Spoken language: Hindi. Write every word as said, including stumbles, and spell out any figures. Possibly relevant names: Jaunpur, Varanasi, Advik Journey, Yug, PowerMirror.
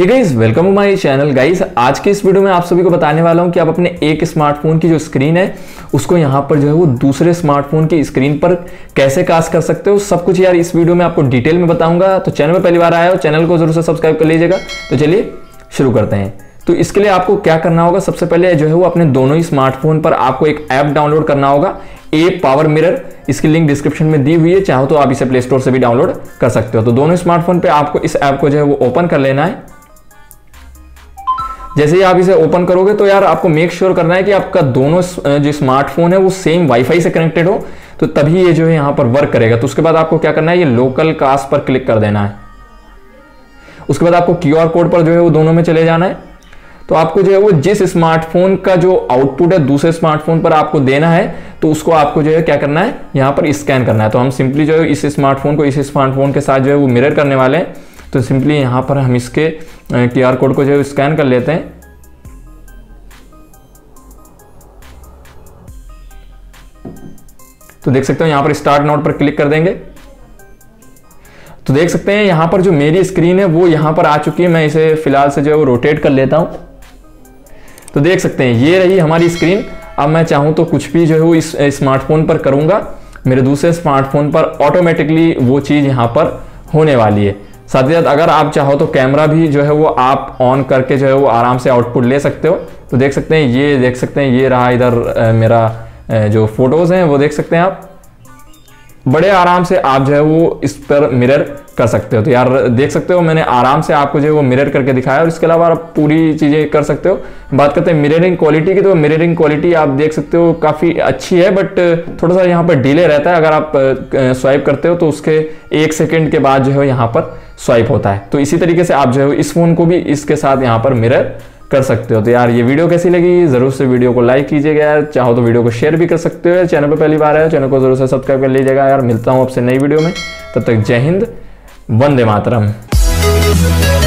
Hey guys, welcome to my channel. Guys, आज के इस वीडियो में आप सभी को बताने वाला हूं कि आप अपने एक स्मार्टफोन की जो स्क्रीन है उसको यहां पर जो है वो दूसरे स्मार्टफोन की स्क्रीन पर कैसे कास्ट कर सकते हो। सब कुछ यार इस वीडियो में आपको डिटेल में बताऊंगा। तो चैनल में पहली बार आया हो, चैनल को जरूर से सब्सक्राइब कर लीजिएगा। तो चलिए शुरू करते हैं। तो इसके लिए आपको क्या करना होगा, सबसे पहले जो है वो अपने दोनों ही स्मार्टफोन पर आपको एक ऐप डाउनलोड करना होगा, ए पावर मिरर। इसकी लिंक डिस्क्रिप्शन में दी हुई है, चाहो तो आप इसे प्ले स्टोर से भी डाउनलोड कर सकते हो। तो दोनों स्मार्टफोन पर आपको इस ऐप को जो है वो ओपन कर लेना है। जैसे ही आप इसे ओपन करोगे तो यार आपको मेक श्योर करना है कि आपका दोनों जो स्मार्टफोन है वो सेम वाईफाई से कनेक्टेड हो, तो तभी ये जो है यहाँ पर वर्क करेगा। तो उसके बाद आपको क्या करना है, ये लोकल कास्ट पर क्लिक कर देना है। उसके बाद आपको क्यूआर कोड पर जो है वो दोनों में चले जाना है। तो आपको जो है वो जिस स्मार्टफोन का जो आउटपुट है दूसरे स्मार्टफोन पर आपको देना है, तो उसको आपको जो है क्या करना है, यहाँ पर स्कैन करना है। तो हम सिंपली जो है इस स्मार्टफोन को इस स्मार्टफोन के साथ जो है वो मिरर करने वाले हैं। तो सिंपली यहाँ पर हम इसके क्यूआर कोड को जो है स्कैन कर लेते हैं। तो देख सकते हो यहाँ पर स्टार्ट नोट पर क्लिक कर देंगे। तो देख सकते हैं यहाँ पर जो मेरी स्क्रीन है वो यहाँ पर आ चुकी है। मैं इसे फिलहाल से जो है वो रोटेट कर लेता हूँ। तो देख सकते हैं ये रही हमारी स्क्रीन। अब मैं चाहूँ तो कुछ भी जो है वो इस स्मार्टफोन पर करूँगा, मेरे दूसरे स्मार्टफोन पर ऑटोमेटिकली वो चीज़ यहाँ पर होने वाली है। साथ ही साथ अगर आप चाहो तो कैमरा भी जो है वो आप ऑन करके जो है वो आराम से आउटपुट ले सकते हो। तो देख सकते हैं ये देख सकते हैं ये रहा इधर मेरा जो फोटोज़ हैं वो देख सकते हैं आप। बड़े आराम से आप जो है वो इस पर मिरर कर सकते हो। तो यार देख सकते हो मैंने आराम से आपको जो है वो मिरर करके दिखाया, और इसके अलावा आप पूरी चीज़ें कर सकते हो। बात करते हैं मिररिंग क्वालिटी की, तो मिररिंग क्वालिटी आप देख सकते हो काफ़ी अच्छी है, बट थोड़ा सा यहाँ पर डिले रहता है। अगर आप स्वाइप करते हो तो उसके एक सेकेंड के बाद जो है यहाँ पर स्वाइप होता है। तो इसी तरीके से आप जो है इस फ़ोन को भी इसके साथ यहाँ पर मिरर कर सकते हो। तो यार ये वीडियो कैसी लगी, जरूर से वीडियो को लाइक कीजिएगा। यार चाहो तो वीडियो को शेयर भी कर सकते हो। यार चैनल पर पहली बार आए हो, चैनल को जरूर से सब्सक्राइब कर लीजिएगा। यार मिलता हूँ आपसे नई वीडियो में, तब तक जय हिंद, वंदे मातरम।